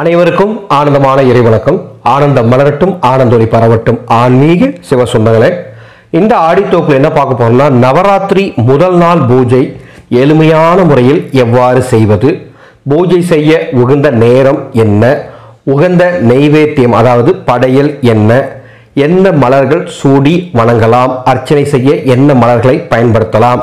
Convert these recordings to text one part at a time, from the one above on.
அனைவருக்கும் ஆனந்தமான இறைவணக்கம். ஆனந்தம் மலரட்டும், ஆனந்தொலி பரவட்டும். ஆன்மீக சிவ சொந்தங்களே, இந்த ஆடித்தோப்பில் என்ன பார்க்க போறோம்னா, நவராத்திரி முதல் நாள் பூஜை எளிமையான முறையில் எவ்வாறு செய்வது, பூஜை செய்ய உகந்த நேரம் என்ன, உகந்த நெய்வேத்தியம் அதாவது படையல் என்ன, என்ன மலர்கள் சூடி வணங்கலாம், அர்ச்சனை செய்ய என்ன மலர்களை பயன்படுத்தலாம்,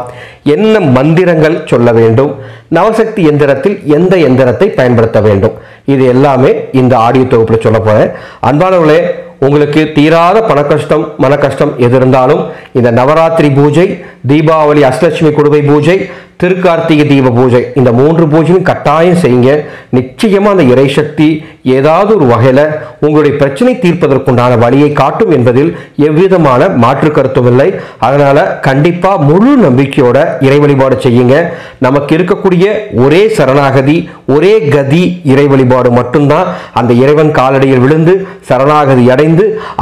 என்ன மந்திரங்கள் சொல்ல வேண்டும், நவசக்தி எந்திரத்தில் எந்த எந்திரத்தை பயன்படுத்த வேண்டும், இது எல்லாமே இந்த ஆடியோ தொகுப்பில் சொல்ல போகிறேன். அன்பானவர்களே, உங்களுக்கு தீராத பண கஷ்டம் மன கஷ்டம் எது இருந்தாலும் இந்த நவராத்திரி பூஜை, தீபாவளி அஷ்டலட்சுமி குடுவை பூஜை, திருக்கார்த்திகை தீப பூஜை, இந்த மூன்று பூஜையும் கட்டாயம் செய்யுங்க. நிச்சயமாக அந்த இறைசக்தி ஏதாவது ஒரு வகையில் உங்களுடைய பிரச்சனை தீர்ப்பதற்குண்டான வழியை காட்டும் என்பதில் எவ்விதமான மாற்று கருத்தும் இல்லை. அதனால் கண்டிப்பாக முழு நம்பிக்கையோட இறை வழிபாடு செய்யுங்க. நமக்கு இருக்கக்கூடிய ஒரே சரணாகதி, ஒரே கதி இறை வழிபாடு மட்டும்தான். அந்த இறைவன் காலடியில் விழுந்து சரணாகதி அடைந்து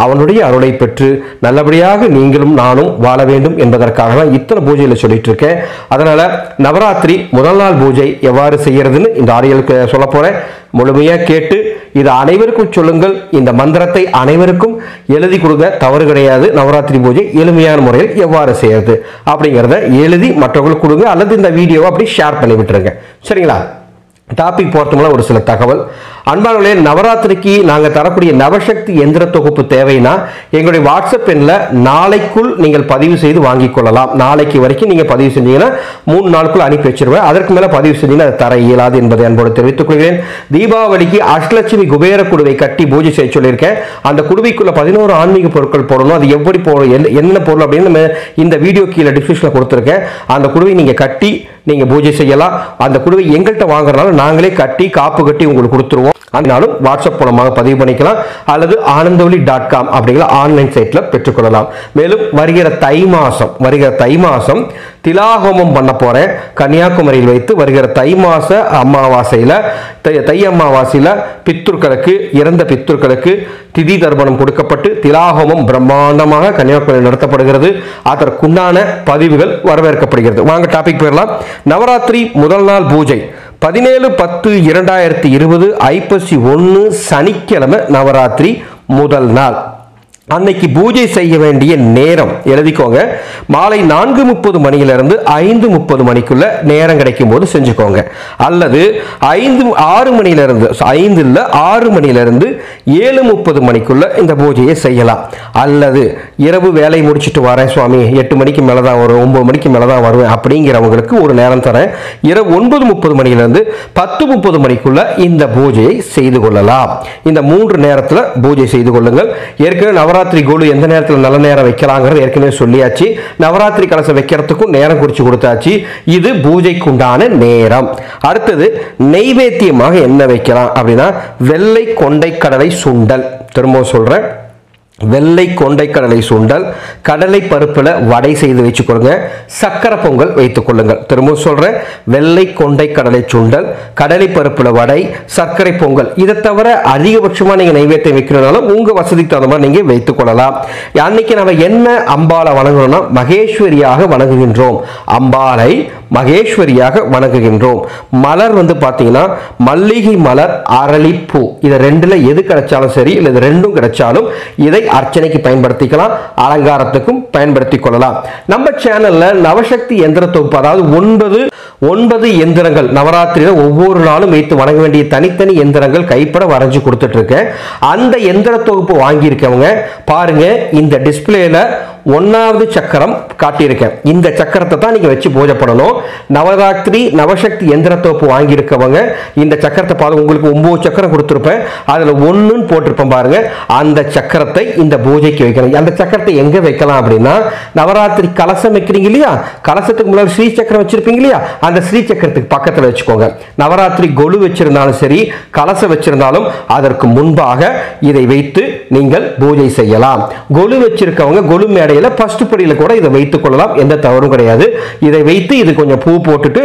அவனுடைய அருளை பெற்று நல்லபடியாக நீங்களும் நானும் வாழ வேண்டும் என்பதற்காக தான் இத்தனை பூஜையில் சொல்லிட்டு இருக்கேன். அதனால் நவராத்திரி முதல் நாள் பூஜை எவ்வாறு செய்யறதுன்னு இந்த ஆடியோக்கு சொல்ல போறேன். முழுமையா கேட்டு இது அனைவருக்கும் சொல்லுங்கள். இந்த மந்திரத்தை அனைவருக்கும் எழுதி கொடுக்க தவறு கிடையாது. நவராத்திரி பூஜை எளிமையான முறையில் எவ்வாறு செய்யறது அப்படிங்கிறத எழுதி மற்றவங்களுக்கு கொடுங்க, அல்லது இந்த வீடியோவை அப்படி ஷேர் பண்ணி விட்டுருங்க. சரிங்களா? டாபிக் போகிறதுக்குள்ள ஒரு சில தகவல். அன்பானவர்களே, நவராத்திரிக்கு நாங்கள் தரக்கூடிய நவசக்தி எந்திர தொகுப்பு தேவைன்னா எங்களுடைய வாட்ஸ்அப் எண்ணில் நாளைக்குள் நீங்கள் பதிவு செய்து வாங்கிக் கொள்ளலாம். நாளைக்கு வரைக்கும் நீங்கள் பதிவு செஞ்சீங்கன்னா 3 நாளுக்குள் அனுப்பி வச்சிருவேன். அதற்கு மேலே பதிவு செஞ்சீங்கன்னா அது தர இயலாது என்பதை அன்போடு தெரிவித்துக் கொள்கிறேன். தீபாவளிக்கு அஷ்டலட்சுமி குபேர குடுவை கட்டி பூஜை செய்ய சொல்லியிருக்கேன். அந்த குடுவைக்குள்ள 11 ஆன்மீக பொருட்கள் போடணும். அது எப்படி போடணும், என்ன பொருள் அப்படின்னு நம்ம இந்த வீடியோ கீழே டிஸ்கிரிப்ஷனில் கொடுத்துருக்கேன். அந்த குடுவை நீங்கள் கட்டி நீங்கள் பூஜை செய்யலாம். அந்த குடுவை எங்கள்கிட்ட வாங்குறதுனால நாங்களே கட்டி காப்பு கட்டி உங்களுக்கு கொடுத்துருவோம். அதனாலும் வாட்ஸ்அப் மூலமாக பதிவு பண்ணிக்கலாம், அல்லது anandavali.com அப்படிங்கிற ஆன்லைன் சைட்டில் பெற்றுக்கொள்ளலாம். மேலும் வருகிற தை மாதம் திலாஹோமம் பண்ண போகிறேன். கன்னியாகுமரியில் வைத்து வருகிற தை மாத அமாவாசையில், தை அமாவாசையில் பித்ருக்களுக்கு, இறந்த பித்ருக்களுக்கு திதி தர்ப்பணம் கொடுக்கப்பட்டு திலாஹோமம் பிரம்மாண்டமாக கன்னியாகுமரியில் நடத்தப்படுகிறது. அதற்குண்டான பதிவுகள் வரவேற்கப்படுகிறது. வாங்க டாபிக் போயிடலாம். நவராத்திரி முதல் நாள் பூஜை 17/10/2020 ஐப்பசி 1 சனிக்கிழமை நவராத்திரி முதல் நாள். அன்னைக்கு பூஜை செய்ய வேண்டிய நேரம் எழுதிக்கோங்க. மாலை 4:30 மணியிலிருந்து 5:30 மணிக்குள்ள நேரம் கிடைக்கும் போது செஞ்சுக்கோங்க, அல்லது 5 இல்லை 6 மணியிலிருந்து 7:30 மணிக்குள்ள இந்த பூஜையை செய்யலாம். அல்லது இரவு வேலை முடிச்சுட்டு வரேன் சுவாமி, 8 மணிக்கு மேலே தான் வரும், 9 மணிக்கு மேலே தான் வருவேன் அப்படிங்கிறவங்களுக்கு ஒரு நேரம் தரேன். இரவு 9:30 மணியிலிருந்து 10:30 மணிக்குள்ள இந்த பூஜையை செய்து கொள்ளலாம். இந்த 3 நேரத்தில் பூஜை செய்து கொள்ளுங்கள். ஏற்கனவே நவராத்திரி கோலு எந்த நேரத்தில் நல்ல நேரம் வைக்கலாங்கிறது ஏற்கனவே சொல்லியாச்சு. நவராத்திரி கலசம் வைக்கிறதுக்கும் நேரம் குறித்து கொடுத்தாச்சு. இது பூஜைக்குண்டான நேரம். அடுத்தது நெய்வேத்தியமாக என்ன வைக்கலாம் அப்படின்னா, வெள்ளை கொண்டை கடலை சுண்டல், திரும்ப சொல்றேன், வெள்ளை கொண்டை கடலை சுண்டல், கடலை பருப்பில் வடை செய்து வச்சுக் கொள்ளுங்க, சக்கரை பொங்கல் வைத்துக் கொள்ளுங்கள். திரும்ப சொல்கிறேன், வெள்ளை கொண்டை கடலை சுண்டல், கடலை பருப்பில் வடை, சர்க்கரை பொங்கல். இதை தவிர அதிகபட்சமாக நீங்கள் நைவேத்தியம் வைக்கிறதுனாலும் உங்கள் வசதிக்கு தகுந்த மாதிரி நீங்கள் வைத்துக் கொள்ளலாம். அன்னைக்கு நம்ம என்ன அம்பாலை வணங்கணும்னா, மகேஸ்வரியாக வணங்குகின்றோம், அம்பாலை மகேஸ்வரியாக வணங்குகின்றோம். மலர் வந்து பார்த்தீங்கன்னா மல்லிகை மலர், அரளிப்பூ, இதை ரெண்டில் எது கிடைச்சாலும் சரி, இல்லை இது ரெண்டும் கிடைச்சாலும் இதை அர்ச்சனைக்கு பயன்படுத்திக்கலாம், அலங்காரத்துக்கும் பயன்படுத்திக் கொள்ளலாம். நம்ம சேனல்ல நவசக்தி எந்திர தொகுப்பு அதாவது 9 எந்திரங்கள் நவராத்திரியில் ஒவ்வொரு நாளும் வைத்து வணங்க வேண்டிய தனித்தனி எந்திரங்கள் கைப்பட வரைஞ்சி கொடுத்துட்டு இருக்கேன். அந்த எந்திர தொகுப்பு வாங்கியிருக்கவங்க பாருங்க, இந்த டிஸ்பிளேல 1வது சக்கரம் காட்டியிருக்கேன். இந்த சக்கரத்தை தான் நீங்கள் வச்சு பூஜை பண்ணணும். நவராத்திரி நவசக்தி எந்திர தொகுப்பு வாங்கியிருக்கவங்க இந்த சக்கரத்தை பாருங்க. உங்களுக்கு 9 சக்கரம் கொடுத்துருப்பேன், அதில் 1ன்னு போட்டிருப்பேன் பாருங்க. அந்த சக்கரத்தை இந்த பூஜைக்கு வைக்கணும். அந்த சக்கரத்தை எங்கே வைக்கலாம் அப்படின்னா, நவராத்திரி கலசம் வைக்கிறீங்க இல்லையா, கலசத்துக்கு முன்னாடி ஸ்ரீ சக்கரம் வச்சிருப்பீங்க இல்லையா, அந்த ஸ்ரீ சக்கரத்துக்கு பக்கத்தில் வச்சுக்கோங்க. நவராத்திரி கொலு வச்சிருந்தாலும் சரி, கலசம் வச்சிருந்தாலும் அதற்கு முன்பாக இதை வைத்து நீங்கள் பூஜை செய்யலாம். கொலு வச்சிருக்கவங்க கொலு மேடை ஃபர்ஸ்ட் படியில் கூட இதை வைத்துக் கொள்ளலாம், எந்த தவறும் கிடையாது. இதை வைத்து இது கொஞ்சம் பூ போட்டுட்டு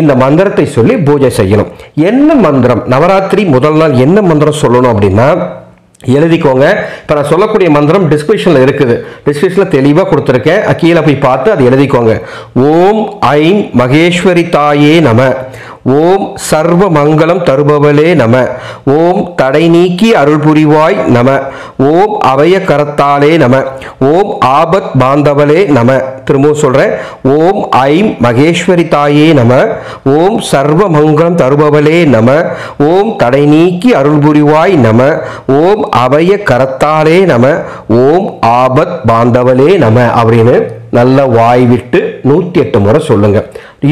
இந்த மந்திரத்தை சொல்லி பூஜை செய்யணும். என்ன மந்திரம் நவராத்திரி முதல் நாள் என்ன மந்திரம் சொல்லணும் அப்படின்னா எழுதிக்கோங்க. இப்போ நான் சொல்லக்கூடிய மந்திரம் டிஸ்கிரிப்ஷனில் இருக்குது, டிஸ்கிரிப்ஷனில் தெளிவாக கொடுத்துருக்கேன், கீழே போய் பார்த்து அதை எழுதிக்கோங்க. ஓம் ஐம் மகேஸ்வரி தாயே நம, ஓம் சர்வ மங்களம் தருபவளே நம. ஓம் தடை நீக்கி அருள் புரிவாய் நம. ஓம் அபய கரத்தாலே நம. ஓம் ஆபத் பாந்தவளே நம. திரும்பவும் சொல்கிறேன், ஓம் ஐம் மகேஸ்வரி தாயே நம. ஓம் சர்வ மங்களம் தருபவளே நம. ஓம் தடை நீக்கி அருள் புரிவாய் நம. ஓம் அபய கரத்தாலே நம. ஓம் ஆபத் பாந்தவளே நம அப்படின்னு நல்ல வாய் விட்டு 108 முறை சொல்லுங்க.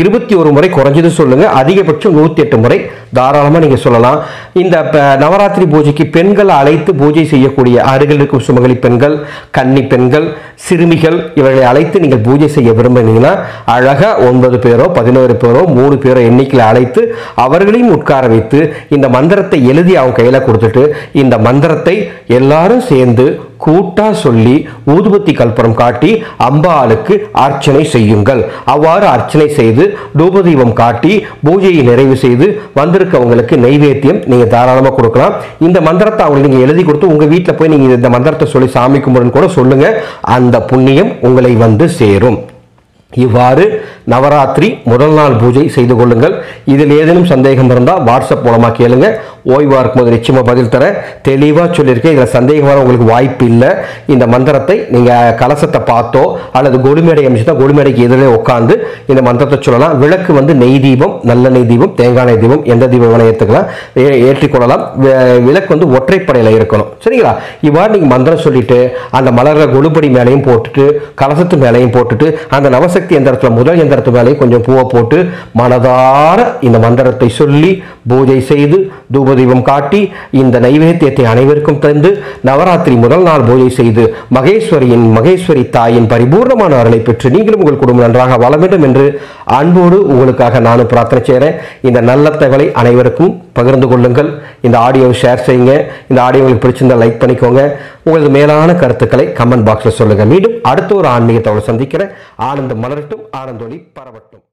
21 முறை குறைஞ்சது சொல்லுங்க, அதிகபட்சம் 108 முறை தாராளமாக நீங்கள் சொல்லலாம். இந்த நவராத்திரி பூஜைக்கு பெண்கள் அழைத்து பூஜை செய்யக்கூடிய அருகில் இருக்கும் சுமங்கலி பெண்கள், கன்னி பெண்கள், சிறுமிகள் இவர்களை அழைத்து நீங்கள் பூஜை செய்ய விரும்புனீங்கன்னா அழகாக 9 பேரோ 11 பேரோ 3 பேரோ எண்ணிக்கையில் அழைத்து அவர்களையும் உட்கார வைத்து இந்த மந்திரத்தை எழுதி அவங்க கையில் கொடுத்துட்டு இந்த மந்திரத்தை எல்லாரும் சேர்ந்து கூட்டா சொல்லி ஊதுபத்தி கல்பரம் காட்டி அம்பாளுக்கு அர்ச்சனை செய்யுங்கள். அவ்வாறு அர்ச்சனை செய்து தூபதீபம் காட்டி பூஜையை நிறைவு செய்து வந்திருக்கவங்களுக்கு நைவேத்தியம் நீங்கள் தாராளமாக கொடுக்கலாம். இந்த மந்திரத்தை அவங்களுக்கு நீங்கள் எழுதி கொடுத்து உங்கள் வீட்டில் போய் நீங்கள் இந்த மந்திரத்தை சொல்லி சாமி கும்பிடுன்னு கூட சொல்லுங்கள். அந்த புண்ணியம் உங்களை வந்து சேரும். இவ்வாறு நவராத்திரி முதல் நாள் பூஜை செய்து கொள்ளுங்கள். இதில் ஏதேனும் சந்தேகம் இருந்தால் வாட்ஸ்அப் மூலமாக கேளுங்க. ஓய்வாக இருக்கும்போது நிச்சயமாக பதில் தர தெளிவாக சொல்லியிருக்கேன். இதில் சந்தேகம் வர உங்களுக்கு வாய்ப்பு இல்லை. இந்த மந்திரத்தை நீங்கள் கலசத்தை பார்த்தோ அல்லது கொலுமேடை அமைச்சுட்டா கொலுமேடைக்கு எதிரே உட்காந்து இந்த மந்திரத்தை சொல்லலாம். விளக்கு வந்து நெய் தீபம், நல்ல நெய் தீபம், தேங்காய் நெய் தீபம், எந்த தீபம் வேணால் ஏற்றுக்கலாம், ஏற்றிக்கொள்ளலாம். விளக்கு வந்து ஒற்றைப்படையில் இருக்கணும். சரிங்களா? இவ்வாறு நீங்கள் மந்திரம் சொல்லிவிட்டு அந்த மலர்களை கொலுபடி மேலையும் போட்டுட்டு கலசத்து மேலையும் போட்டுட்டு அந்த நவசக்தி எந்திரத்தில் முதல் எந்திரத்து மேலேயும் கொஞ்சம் பூவை போட்டு மனதார இந்த மந்திரத்தை சொல்லி பூஜை செய்து தூபதீபம் காட்டி இந்த நைவேத்தியத்தை அனைவருக்கும் தந்து நவராத்திரி முதல் நாள் பூஜை செய்து மகேஸ்வரி தாயின் பரிபூர்ணமான அருளை பெற்று நீங்களும் உங்கள் குடும்பம் நன்றாக வாழ வேண்டும் என்று அன்போடு உங்களுக்காக நானும் பிரார்த்தனை செய்கிறேன். இந்த நல்ல தகவலை அனைவருக்கும் பகிர்ந்து கொள்ளுங்கள். இந்த ஆடியோவை ஷேர் செய்யுங்க. இந்த ஆடியோ உங்களுக்கு பிடிச்சிருந்தால் லைக் பண்ணிக்கோங்க. உங்களது மேலான கருத்துக்களை கமெண்ட் பாக்ஸில் சொல்லுங்கள். மீண்டும் அடுத்த ஒரு ஆன்மீக தகவலை சந்திக்கிறேன். ஆனந்தம் மலரட்டும், ஆனந்தொளி பரவட்டும்.